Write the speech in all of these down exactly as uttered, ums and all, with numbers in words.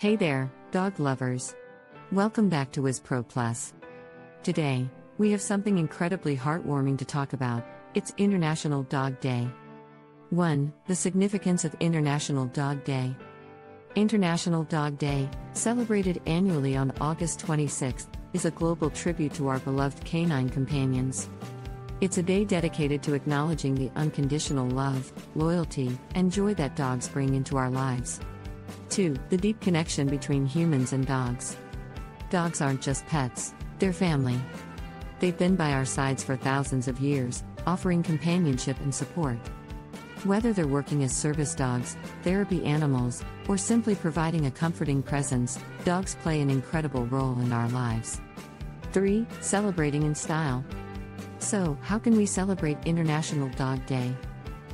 Hey there, dog lovers. Welcome back to WizProPlus. Today, we have something incredibly heartwarming to talk about. It's International Dog Day. one. The significance of International Dog Day. International Dog Day, celebrated annually on August twenty-sixth, is a global tribute to our beloved canine companions. It's a day dedicated to acknowledging the unconditional love, loyalty, and joy that dogs bring into our lives. two. The deep connection between humans and dogs. Dogs aren't just pets, they're family. They've been by our sides for thousands of years, offering companionship and support. Whether they're working as service dogs, therapy animals, or simply providing a comforting presence, dogs play an incredible role in our lives. three. Celebrating in style. So, how can we celebrate International Dog Day?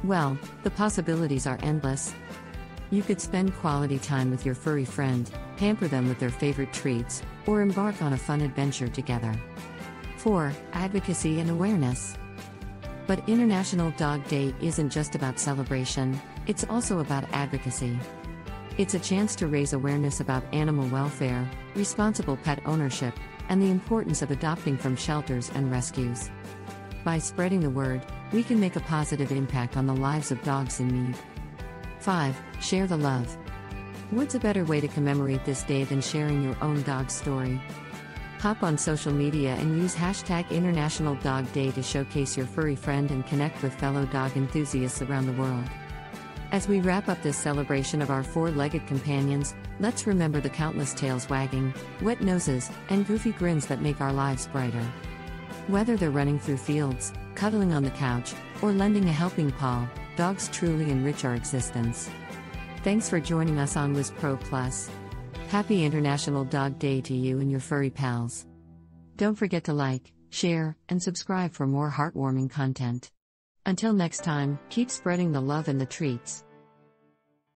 Well, the possibilities are endless. You could spend quality time with your furry friend, pamper them with their favorite treats, or embark on a fun adventure together. four. Advocacy and awareness. But International Dog Day isn't just about celebration, it's also about advocacy. It's a chance to raise awareness about animal welfare, responsible pet ownership, and the importance of adopting from shelters and rescues. By spreading the word, we can make a positive impact on the lives of dogs in need. five. Share the love. What's a better way to commemorate this day than sharing your own dog's story? Hop on social media and use hashtag International Dog Day to showcase your furry friend and connect with fellow dog enthusiasts around the world. As we wrap up this celebration of our four-legged companions, let's remember the countless tails wagging, wet noses, and goofy grins that make our lives brighter. Whether they're running through fields, cuddling on the couch, or lending a helping paw, dogs truly enrich our existence. Thanks for joining us on WizProPlus. Happy International Dog Day to you and your furry pals. Don't forget to like, share, and subscribe for more heartwarming content. Until next time, keep spreading the love and the treats.